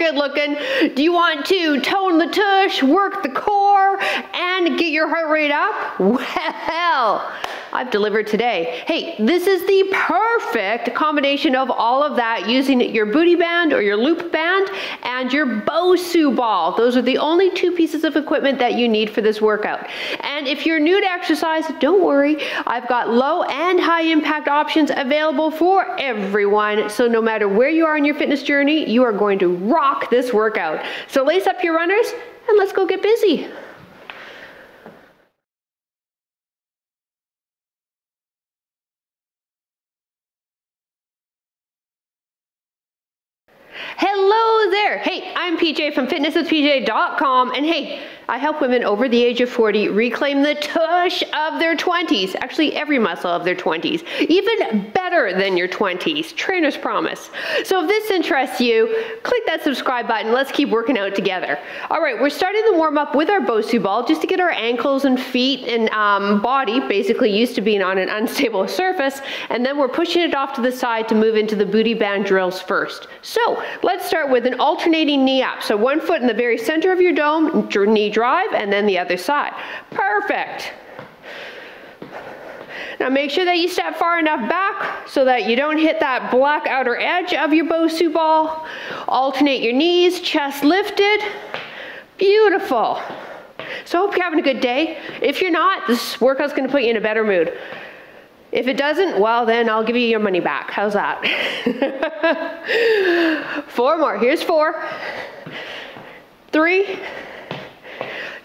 you're good looking, do you want to tone the tush, work the core, and get your heart rate up? Well, I've delivered today. Hey, this is the perfect combination of all of that using your booty band or your loop band and your BOSU ball. Those are the only two pieces of equipment that you need for this workout. And if you're new to exercise, don't worry. I've got low and high impact options available for everyone. So no matter where you are in your fitness journey, you are going to rock this workout. So lace up your runners and let's go get busy. Hello there. Hey, I'm PJ from fitnesswithpj.com, and hey, I help women over the age of 40 reclaim the tush of their 20s. Actually, every muscle of their 20s. Even better than your 20s. Trainers promise. So if this interests you, click that subscribe button. Let's keep working out together. All right, we're starting the warm-up with our BOSU ball just to get our ankles and feet and body basically used to being on an unstable surface, and then we're pushing it off to the side to move into the booty band drills first. So let's start with an alternating knee up. So one foot in the very center of your dome, knee drive, and then the other side. Perfect. Now make sure that you step far enough back so that you don't hit that black outer edge of your BOSU ball. Alternate your knees, chest lifted. Beautiful. So I hope you're having a good day. If you're not, this workout's going to put you in a better mood. If it doesn't, well then I'll give you your money back. How's that? 4 more. Here's 4. 3,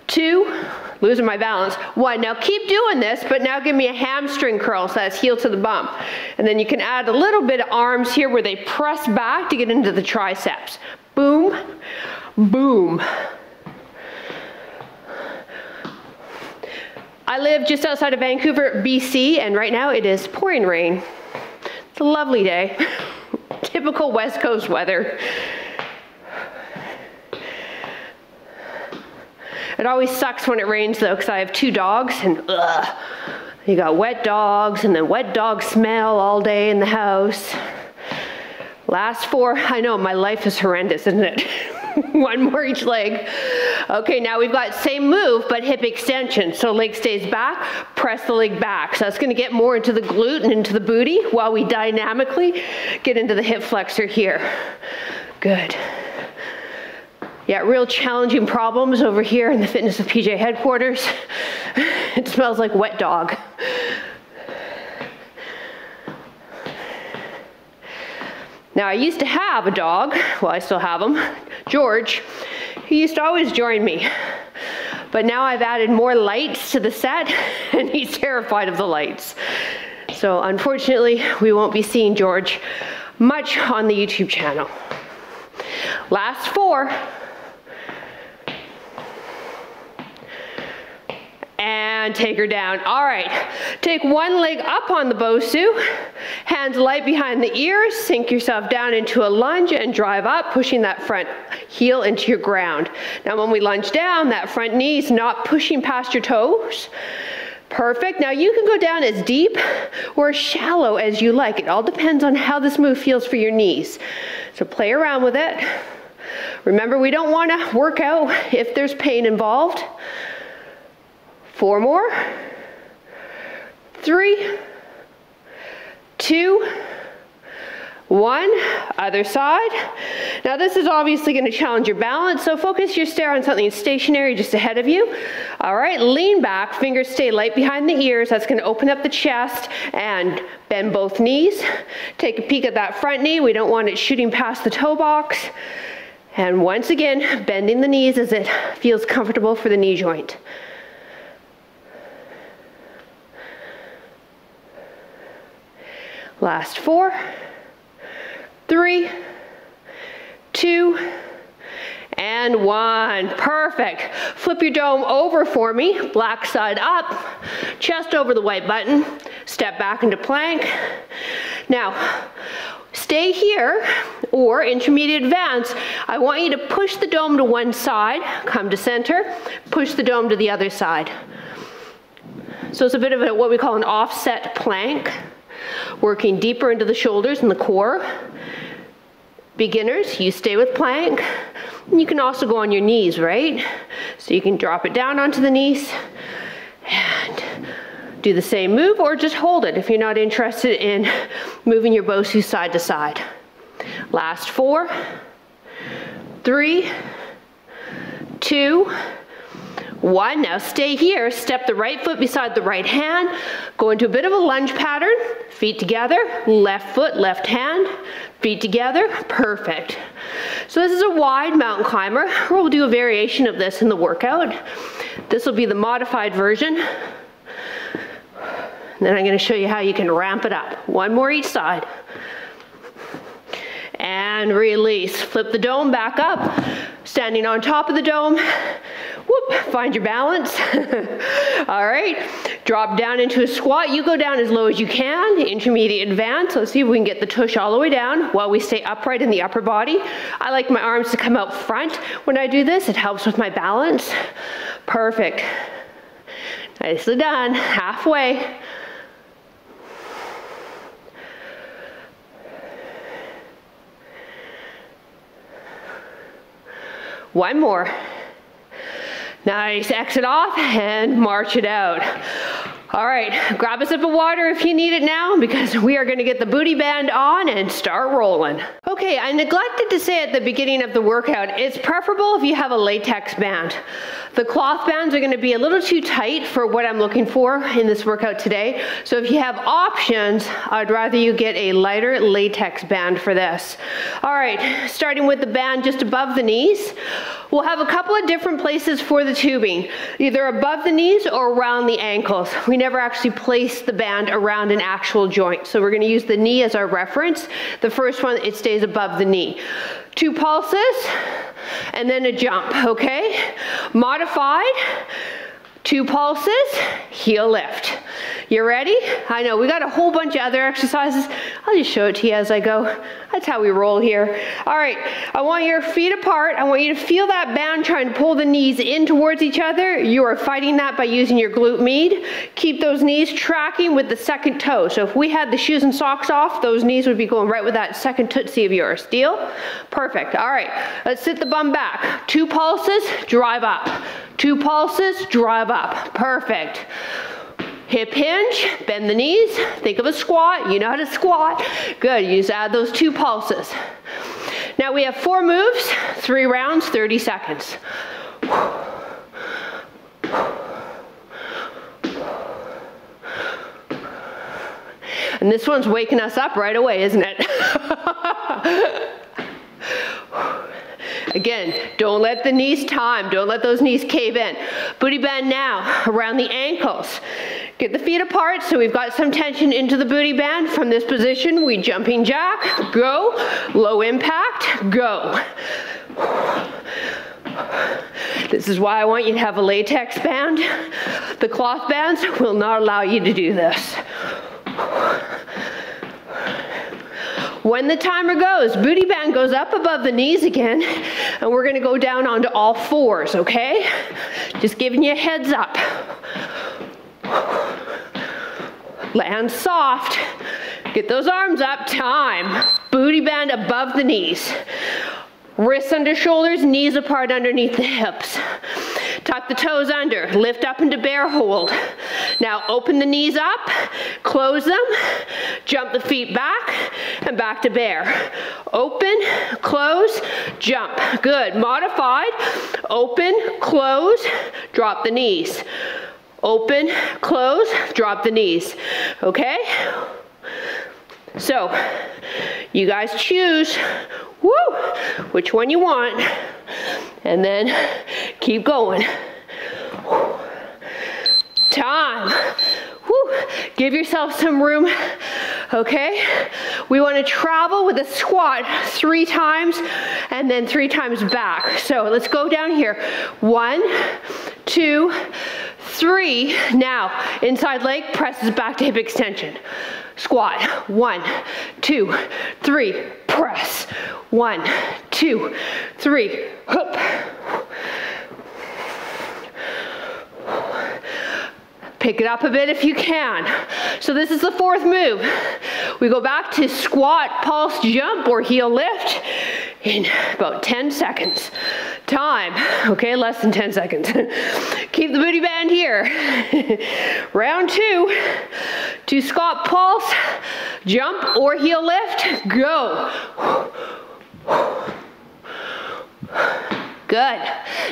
2, losing my balance. 1. Now keep doing this, but now give me a hamstring curl, so that's heel to the bump. And then you can add a little bit of arms here where they press back to get into the triceps. Boom, boom. I live just outside of Vancouver, BC, and right now it is pouring rain. It's a lovely day. Typical West Coast weather. It always sucks when it rains though, because I have 2 dogs, and you got wet dogs, and then wet dog smell all day in the house. Last 4, I know, my life is horrendous, isn't it? 1 more each leg. Okay, now we've got same move, but hip extension. So leg stays back, press the leg back. So that's gonna get more into the glute and into the booty while we dynamically get into the hip flexor here. Good. Yeah, real challenging problems over here in the Fitness with PJ headquarters. It smells like wet dog. Now I used to have a dog, well I still have him, George. He used to always join me, but now I've added more lights to the set and he's terrified of the lights. So unfortunately we won't be seeing George much on the YouTube channel. Last 4. And take her down. All right, take one leg up on the BOSU, hands light behind the ears, sink yourself down into a lunge and drive up, pushing that front heel into your ground. Now when we lunge down, that front knee's not pushing past your toes. Perfect. Now you can go down as deep or as shallow as you like. It all depends on how this move feels for your knees. So play around with it. Remember, we don't want to work out if there's pain involved. 4 more. 3, 2, 1. Other side. Now this is obviously going to challenge your balance, so focus your stare on something stationary just ahead of you. All right, lean back, fingers stay light behind the ears. That's going to open up the chest and bend both knees. Take a peek at that front knee. We don't want it shooting past the toe box. And once again, bending the knees as it feels comfortable for the knee joint. Last 4, 3, 2, and 1. Perfect. Flip your dome over for me. Black side up, chest over the white button. Step back into plank. Now, stay here, or intermediate advance, I want you to push the dome to one side, come to center, push the dome to the other side. So it's a bit of a, what we call an offset plank. Working deeper into the shoulders and the core. Beginners, you stay with plank. You can also go on your knees, right? So you can drop it down onto the knees and do the same move, or just hold it if you're not interested in moving your BOSU side to side. Last 4, 3, 2, 1. Now stay here. Step the right foot beside the right hand. Go into a bit of a lunge pattern. Feet together, left foot, left hand. Feet together, perfect. So this is a wide mountain climber. We'll do a variation of this in the workout. This will be the modified version. And then I'm going to show you how you can ramp it up. One more each side. And release. Flip the dome back up. Standing on top of the dome. Whoop, find your balance. All right, drop down into a squat. You go down as low as you can, intermediate, advanced. Let's see if we can get the tush all the way down while we stay upright in the upper body. I like my arms to come out front when I do this. It helps with my balance. Perfect. Nicely done. Halfway. One more. Nice, exit off and march it out. All right, grab a sip of water if you need it now, because we are gonna get the booty band on and start rolling. Okay, I neglected to say at the beginning of the workout, it's preferable if you have a latex band. The cloth bands are gonna be a little too tight for what I'm looking for in this workout today. So if you have options, I'd rather you get a lighter latex band for this. All right, starting with the band just above the knees. We'll have a couple of different places for the tubing, either above the knees or around the ankles. We never actually place the band around an actual joint. So we're gonna use the knee as our reference. The first one, it stays above the knee. 2 pulses and then a jump, okay? Modified, 2 pulses, heel lift. You ready? I know, we got a whole bunch of other exercises. I'll just show it to you as I go. That's how we roll here. All right, I want your feet apart. I want you to feel that band trying to pull the knees in towards each other. You are fighting that by using your glute med. Keep those knees tracking with the second toe. So if we had the shoes and socks off, those knees would be going right with that second tootsie of yours. Deal? Perfect. All right, let's sit the bum back. 2 pulses, drive up. 2 pulses, drive up. Perfect. Hip hinge, bend the knees, think of a squat, you know how to squat. Good, you just add those 2 pulses. Now we have 4 moves, 3 rounds, 30 seconds. And this one's waking us up right away, isn't it? Again, don't let the knees time, don't let those knees cave in. Booty band now, around the ankles. Get the feet apart so we've got some tension into the booty band. From this position, we jumping jack, go, low impact, go. This is why I want you to have a latex band. The cloth bands will not allow you to do this. When the timer goes, booty band goes up above the knees again, and we're gonna go down onto all 4s, okay? Just giving you a heads up. Land soft, get those arms up, time. Booty band above the knees. Wrists under shoulders, knees apart underneath the hips. Tuck the toes under, lift up into bear hold. Now open the knees up, close them, jump the feet back, and back to bear. Open, close, jump. Good, modified, open, close, drop the knees. Open, close, drop the knees, okay? So, you guys choose, woo, which one you want, and then keep going. Time. Woo. Give yourself some room, okay? We want to travel with a squat 3 times and then 3 times back. So let's go down here. 1, 2, 3. Now, inside leg presses back to hip extension. Squat, 1, 2, 3, press. 1, 2, 3, hoop. Pick it up a bit if you can. So this is the 4th move. We go back to squat, pulse, jump, or heel lift. in about 10 seconds. Time, okay, less than 10 seconds. Keep the booty band here. Round two, to squat, pulse, jump or heel lift, go. Good.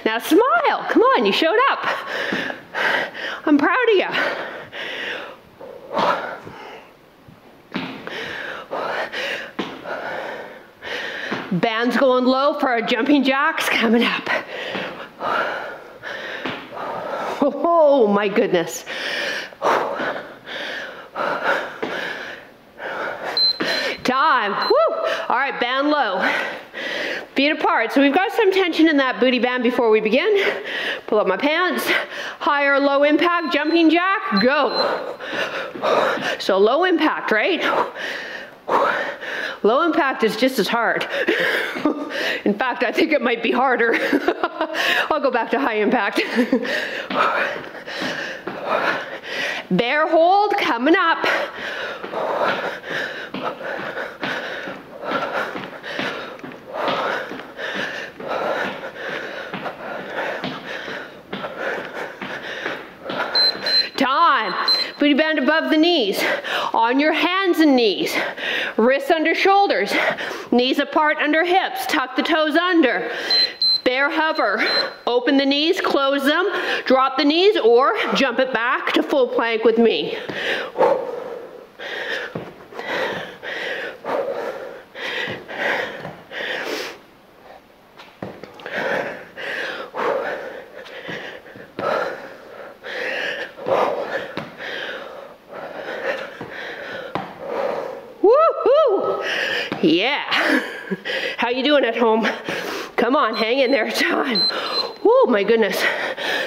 Now smile. Come on, you showed up. I'm proud of you. Bands going low for our jumping jacks coming up. Oh my goodness. Time. Woo! All right, band low. Feet apart, so we've got some tension in that booty band before we begin. Pull up my pants, higher low impact, jumping jack, go. So low impact, right? Low impact is just as hard. In fact, I think it might be harder. I'll go back to high impact. Bear hold, coming up. Booty band above the knees, on your hands and knees, wrists under shoulders, knees apart under hips, tuck the toes under, bear hover, open the knees, close them, drop the knees or jump it back to full plank with me. Yeah. How you doing at home? Come on, hang in there, time. Oh my goodness.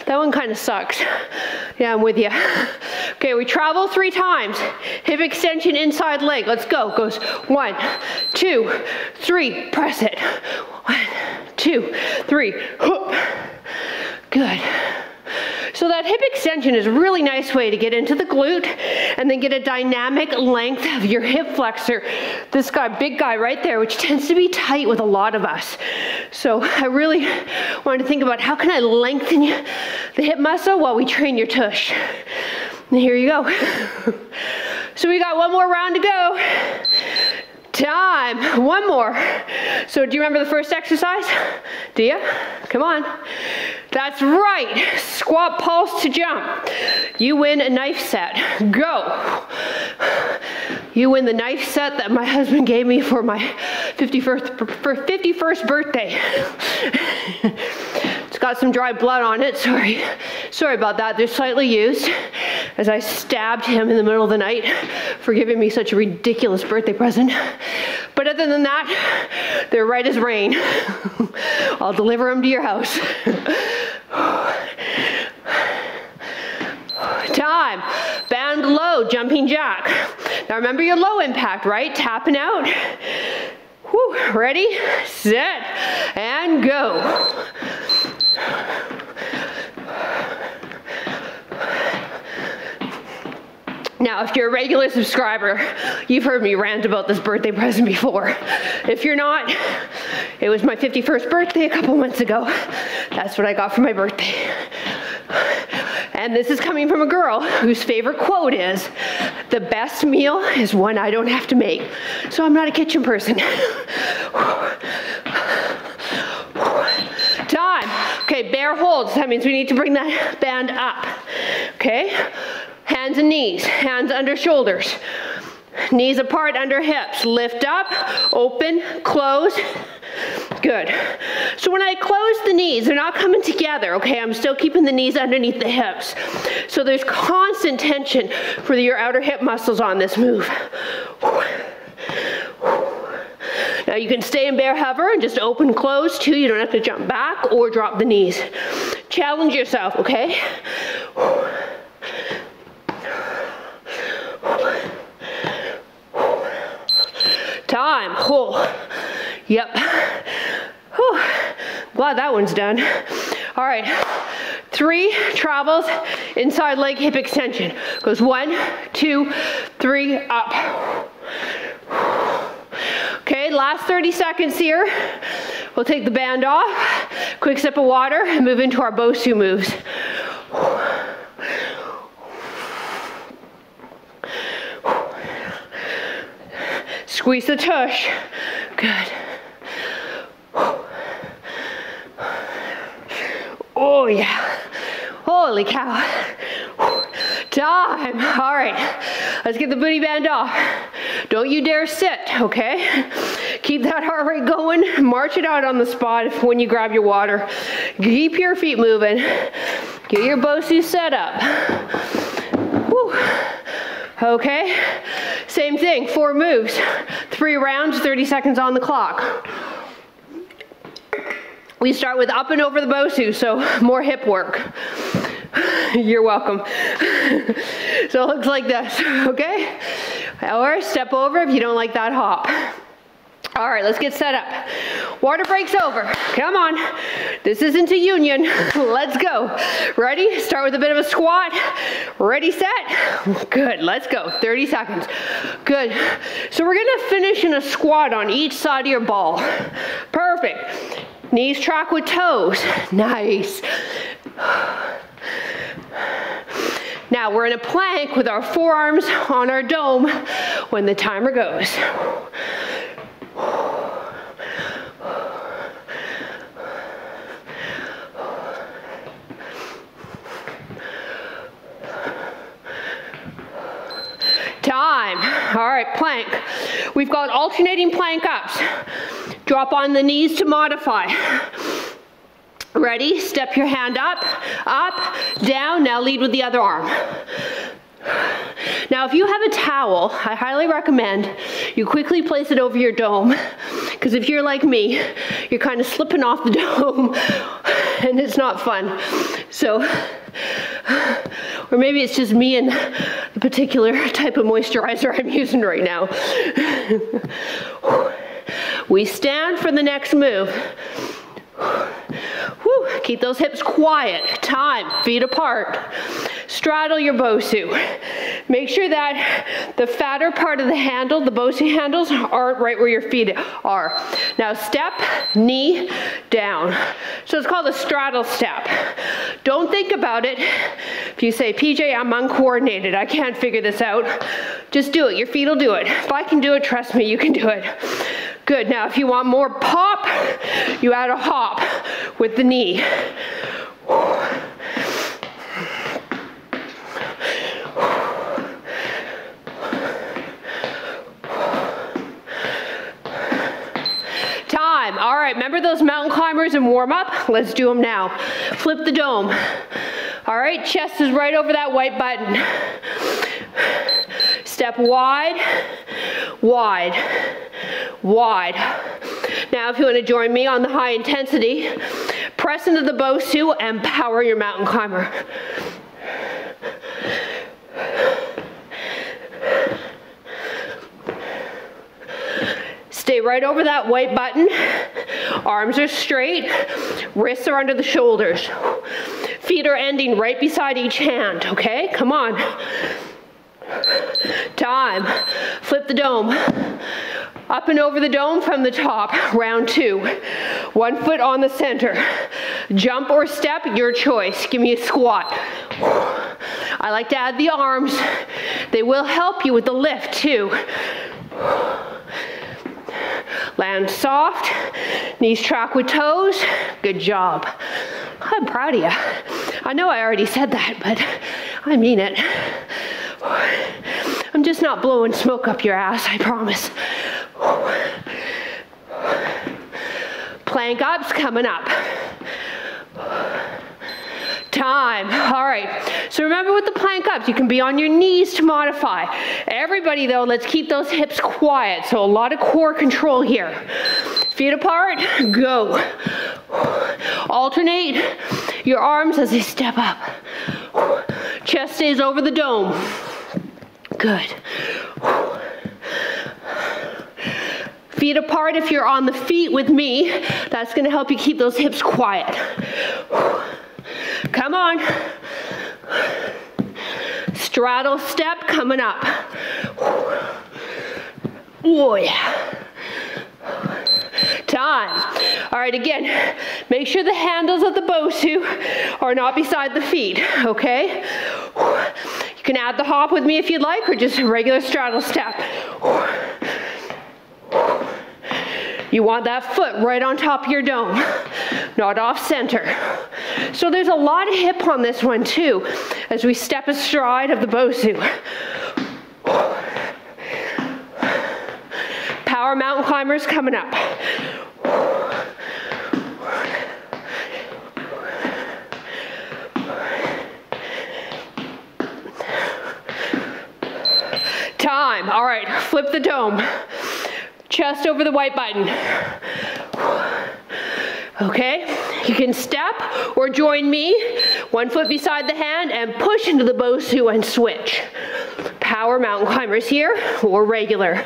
That one kind of sucks. Yeah, I'm with you. Okay, we travel 3 times. Hip extension, inside leg. Let's go. Goes 1, 2, 3. Press it. 1, 2, 3. Hoop. Good. So that hip extension is a really nice way to get into the glute and then get a dynamic length of your hip flexor. This guy, big guy right there, which tends to be tight with a lot of us. So I really wanted to think about how can I lengthen the hip muscle while we train your tush. And here you go. So we got one more round to go. Time, one more. So do you remember the first exercise? Do you? Come on. That's right, squat, pulse to jump. You win a knife set, go. You win the knife set that my husband gave me for my 51st birthday. It's got some dry blood on it, sorry about that. They're slightly used, as I stabbed him in the middle of the night for giving me such a ridiculous birthday present. But other than that, they're right as rain. I'll deliver them to your house. Time, band low, jumping jack. Now remember your low impact, right? Tapping out. Whew, ready, set, and go. Now, if you're a regular subscriber, you've heard me rant about this birthday present before. If you're not, it was my 51st birthday a couple months ago. That's what I got for my birthday. And this is coming from a girl whose favorite quote is, "The best meal is one I don't have to make." So I'm not a kitchen person. Time. Okay, bear holds. That means we need to bring that band up. Okay? Hands and knees, hands under shoulders, knees apart under hips, lift up, open, close, good. So when I close the knees, they're not coming together, okay? I'm still keeping the knees underneath the hips. So there's constant tension for your outer hip muscles on this move. Now you can stay in bear hover and just open, close too. You don't have to jump back or drop the knees. Challenge yourself, okay? Time. Oh, yep. Oh, glad that one's done. All right. 3 travels, inside leg hip extension. Goes 1, 2, 3, up. Okay, last 30 seconds here. We'll take the band off, quick sip of water, and move into our BOSU moves. Squeeze the tush. Good. Oh yeah. Holy cow. Time. All right. Let's get the booty band off. Don't you dare sit, okay? Keep that heart rate going. March it out on the spot when you grab your water. Keep your feet moving. Get your BOSU set up. Woo. Okay. Same thing, 4 moves. 3 rounds, 30 seconds on the clock. We start with up and over the BOSU, so more hip work. You're welcome. So it looks like this, okay? Or step over if you don't like that hop. All right, let's get set up. Water break's over. Come on. This isn't a union. Let's go. Ready? Start with a bit of a squat. Ready, set. Good. Let's go. 30 seconds. Good. So we're going to finish in a squat on each side of your ball. Perfect. Knees track with toes. Nice. Now we're in a plank with our forearms on our dome when the timer goes. Time. All right, plank. We've got alternating plank ups. Drop on the knees to modify. Ready? Step your hand up, up, down. Now lead with the other arm. Now if you have a towel, I highly recommend you quickly place it over your dome, because if you're like me, you're kind of slipping off the dome and it's not fun. So, or maybe it's just me and the particular type of moisturizer I'm using right now. We stand for the next move. Whew. Keep those hips quiet. Time. Feet apart. Straddle your BOSU. Make sure that the fatter part of the handle, the BOSU handles, aren't right where your feet are. Now step, knee, down. So it's called a straddle step. Don't think about it. If you say, PJ, I'm uncoordinated, I can't figure this out, just do it. Your feet will do it. If I can do it, trust me, you can do it. Good. Now if you want more pop, you add a hop with the knee. Time. All right, remember those mountain climbers and warm up? Let's do them now. Flip the dome. All right, chest is right over that white button. Step wide, wide, wide. Now if you want to join me on the high intensity, press into the BOSU and power your mountain climber. Stay right over that white button. Arms are straight, wrists are under the shoulders. Feet are ending right beside each hand, okay? Come on. Time. Flip the dome. Up and over the dome from the top. Round 2. 1 foot on the center. Jump or step, your choice. Give me a squat. I like to add the arms. They will help you with the lift too. Land soft. Knees track with toes. Good job. I'm proud of you. I know I already said that, but I mean it. I'm just not blowing smoke up your ass, I promise. Plank ups coming up. Time. All right. So remember with the plank ups, you can be on your knees to modify. Everybody though, let's keep those hips quiet. So a lot of core control here. Feet apart, go. Alternate your arms as they step up. Chest stays over the dome. Good. Feet apart if you're on the feet with me. That's going to help you keep those hips quiet. Come on. Straddle step coming up. Oh yeah. times. All right, again, make sure the handles of the BOSU are not beside the feet, okay? You can add the hop with me if you'd like, or just a regular straddle step. You want that foot right on top of your dome, not off center. So there's a lot of hip on this one too, as we step astride of the BOSU. Power mountain climbers coming up. Time, all right, flip the dome. Chest over the white button. Okay, you can step or join me, one foot beside the hand, and push into the BOSU and switch. Power mountain climbers here, or regular.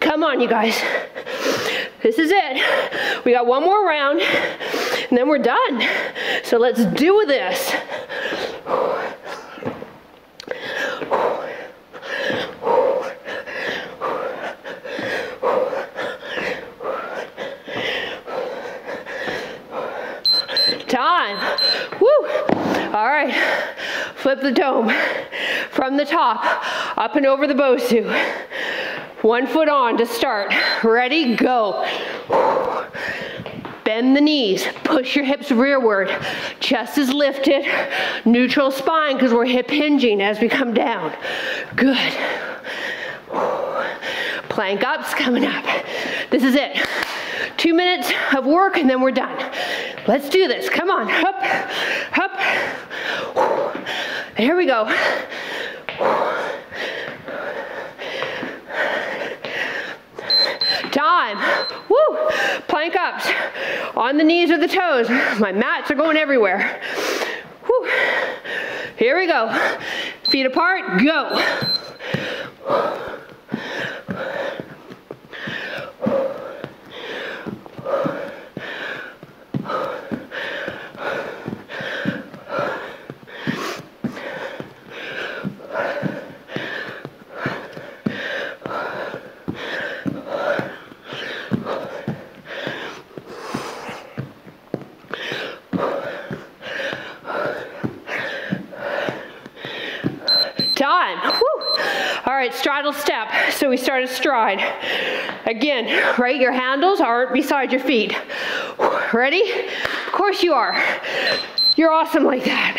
Come on, you guys. This is it. We got one more round, and then we're done. So let's do this. Time. Woo! All right, flip the dome from the top, up and over the BOSU. One foot on to start. Ready? Go. Bend the knees, push your hips rearward. Chest is lifted, neutral spine because we're hip hinging as we come down. Good. Plank ups coming up. This is it. 2 minutes of work and then we're done. Let's do this, come on, hop, hop. Here we go. Time, woo, plank ups. On the knees or the toes. My mats are going everywhere. Woo. Here we go. Feet apart, go. Straddle step, so we start astride. Again, right, your handles aren't beside your feet. Ready? Of course you are. You're awesome like that.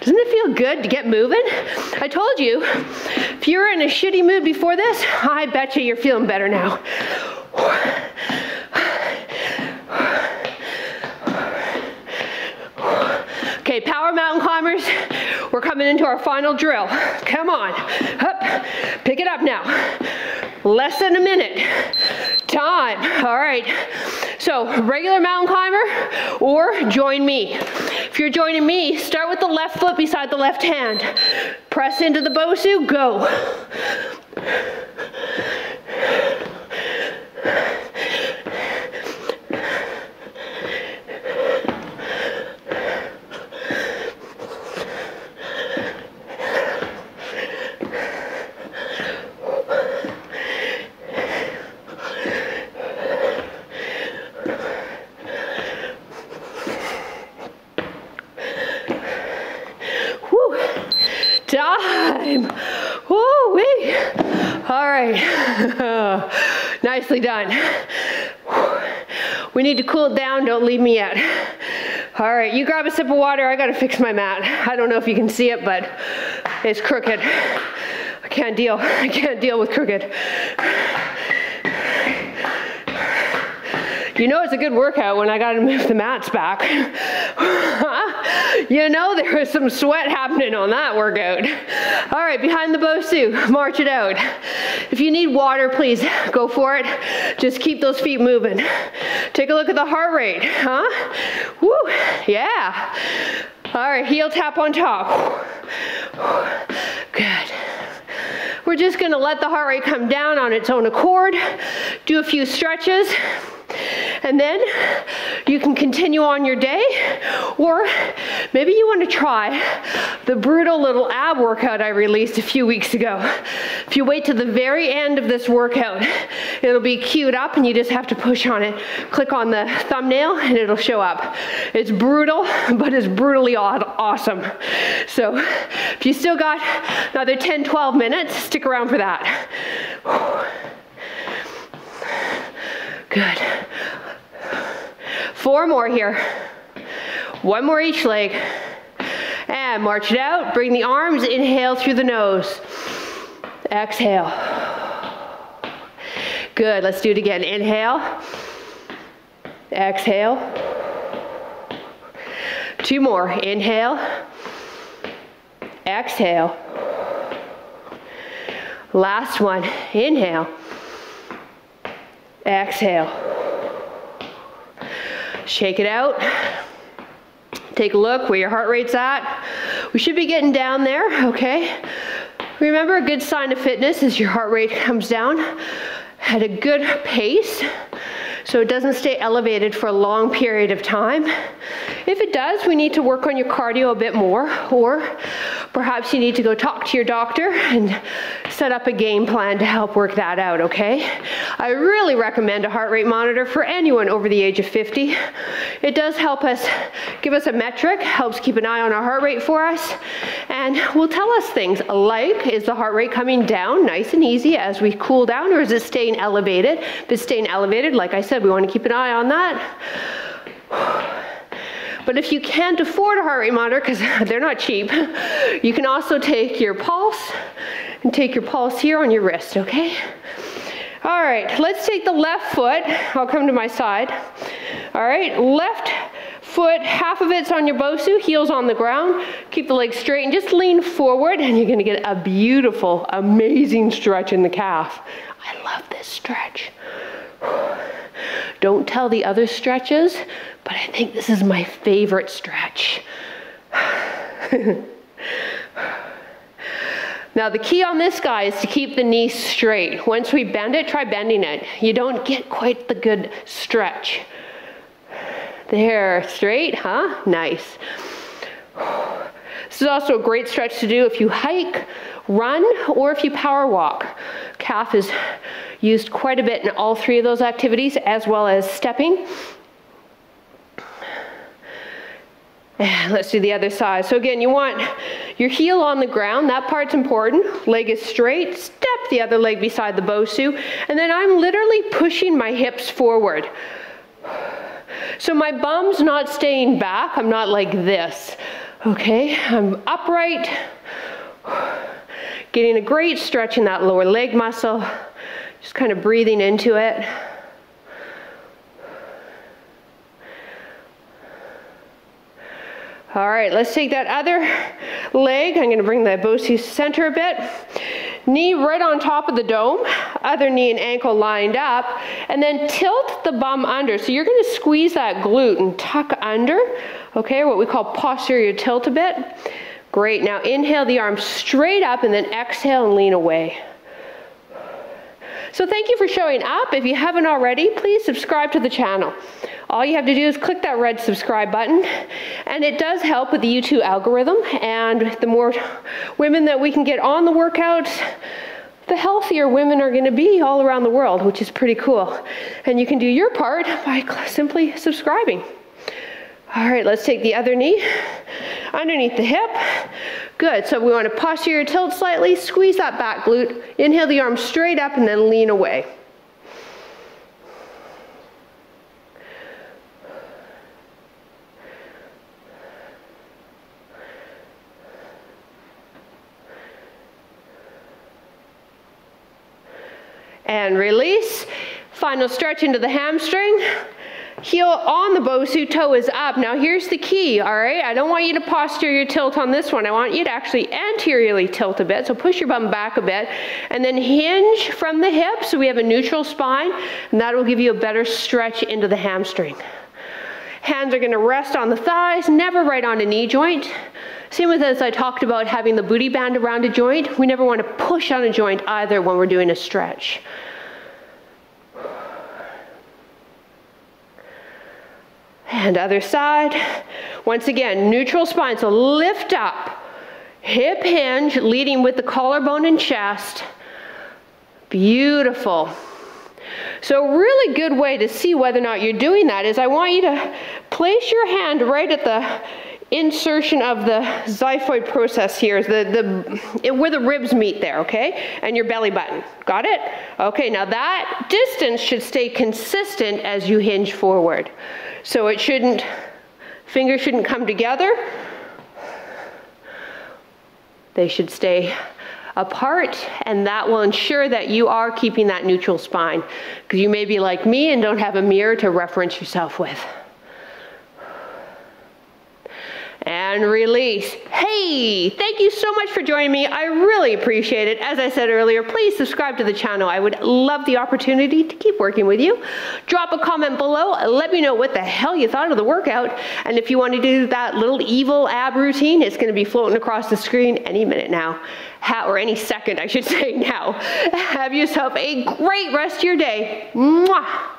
Doesn't it feel good to get moving? I told you, if you're in a shitty mood before this, I bet you're feeling better now. Okay, power mountain climbers, we're coming into our final drill. Come on, up, pick it up now. Less than a minute, time, all right. So regular mountain climber or join me. If you're joining me, start with the left foot beside the left hand. Press into the BOSU, go. Time. Woo-wee. All right. Nicely done. We need to cool it down. Don't leave me yet. All right. You grab a sip of water. I got to fix my mat. I don't know if you can see it, but it's crooked. I can't deal. I can't deal with crooked. You know it's a good workout when I got to move the mats back. You know there was some sweat happening on that workout. All right, behind the BOSU, march it out. If you need water, please go for it. Just keep those feet moving. Take a look at the heart rate, huh? Woo, yeah. All right, heel tap on top. Good. We're just gonna let the heart rate come down on its own accord. Do a few stretches. And then you can continue on your day, or Maybe you want to try the brutal little ab workout I released a few weeks ago. If you wait to the very end of this workout, it'll be queued up and you just have to push on it. Click on the thumbnail and it'll show up. It's brutal, but it's brutally awesome. So if you still got another 10, 12 minutes, stick around for that. Good. 4 more here. 1 more each leg. And march it out. Bring the arms. Inhale through the nose. Exhale. Good. Let's do it again. Inhale. Exhale. 2 more. Inhale. Exhale. Last one. Inhale. Exhale. Shake it out. Take a look where your heart rate's at. We should be getting down there, okay? Remember, a good sign of fitness is your heart rate comes down at a good pace, so it doesn't stay elevated for a long period of time. If it does, we need to work on your cardio a bit more, or perhaps you need to go talk to your doctor and set up a game plan to help work that out, okay? I really recommend a heart rate monitor for anyone over the age of 50. It does help us, give us a metric, helps keep an eye on our heart rate for us, and will tell us things like, is the heart rate coming down nice and easy as we cool down, or is it staying elevated? If it's staying elevated, like I said, we want to keep an eye on that. But if you can't afford a heart rate monitor, because they're not cheap, you can also take your pulse and take your pulse here on your wrist, okay? All right, let's take the left foot. I'll come to my side. All right, left foot, half of it's on your BOSU, heels on the ground. Keep the legs straight and just lean forward, and you're gonna get a beautiful, amazing stretch in the calf. I love this stretch. Don't tell the other stretches, but I think this is my favorite stretch. Now the key on this guy is to keep the knee straight. Once we bend it, try bending it. You don't get quite the good stretch. There, straight, huh? Nice. This is also a great stretch to do if you hike, run, or if you power walk. Calf is used quite a bit in all 3 of those activities, as well as stepping. And let's do the other side. So again, you want your heel on the ground. That part's important. Leg is straight. Step the other leg beside the BOSU. And then I'm literally pushing my hips forward. So my bum's not staying back. I'm not like this. Okay, I'm upright. Getting a great stretch in that lower leg muscle. Just kind of breathing into it. All right, let's take that other leg. I'm gonna bring the BOSU center a bit. Knee right on top of the dome, other knee and ankle lined up, and then tilt the bum under. So you're gonna squeeze that glute and tuck under, okay, what we call posterior tilt a bit. Great, now inhale the arms straight up and then exhale and lean away. So thank you for showing up. If you haven't already, please subscribe to the channel. All you have to do is click that red subscribe button, and it does help with the YouTube algorithm, and the more women that we can get on the workouts, the healthier women are gonna be all around the world, which is pretty cool. And you can do your part by simply subscribing. All right, let's take the other knee underneath the hip. Good, so we want to posterior tilt slightly, squeeze that back glute, inhale the arm straight up and then lean away. And release, final stretch into the hamstring. Heel on the BOSU, toe is up. Now here's the key, all right? I don't want you to posterior tilt on this one. I want you to actually anteriorly tilt a bit, so push your bum back a bit, and then hinge from the hip so we have a neutral spine, and that will give you a better stretch into the hamstring. Hands are gonna rest on the thighs, never right on a knee joint. Same with as I talked about having the booty band around a joint. We never wanna push on a joint either when we're doing a stretch. And other side. Once again, neutral spine, so lift up. Hip hinge, leading with the collarbone and chest. Beautiful. So a really good way to see whether or not you're doing that is I want you to place your hand right at the insertion of the xiphoid process here, is where the ribs meet there, okay? And your belly button, got it? Okay, now that distance should stay consistent as you hinge forward. So it shouldn't, fingers shouldn't come together. They should stay apart, and that will ensure that you are keeping that neutral spine, because you may be like me and don't have a mirror to reference yourself with. And release. Hey, thank you so much for joining me. I really appreciate it. As I said earlier, please subscribe to the channel. I would love the opportunity to keep working with you. Drop a comment below. Let me know what the hell you thought of the workout. And if you want to do that little evil ab routine, it's going to be floating across the screen any minute now. Or any second, I should say now. Have yourself a great rest of your day. Mwah.